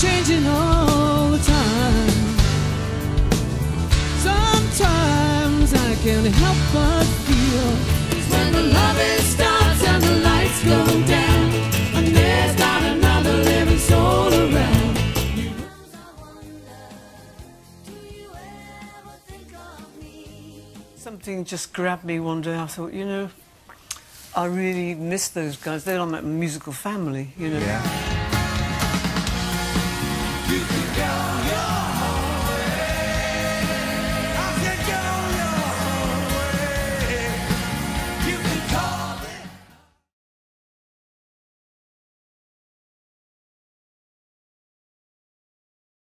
Changing all the time. Sometimes I can't help but feel it's when the loving starts and the lights go down, and there's not another living soul around. You lose, I wonder, do you ever think of me? Something just grabbed me one day. I thought, you know, I really miss those guys. They're on that musical family, you know. Yeah.